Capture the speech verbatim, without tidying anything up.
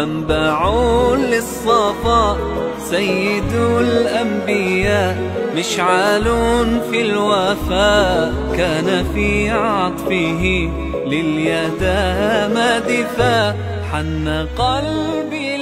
منبع للصفا سيد الأنبياء مشعال في الوفاء كان في عطفه لليتامى دفاع حن قلبي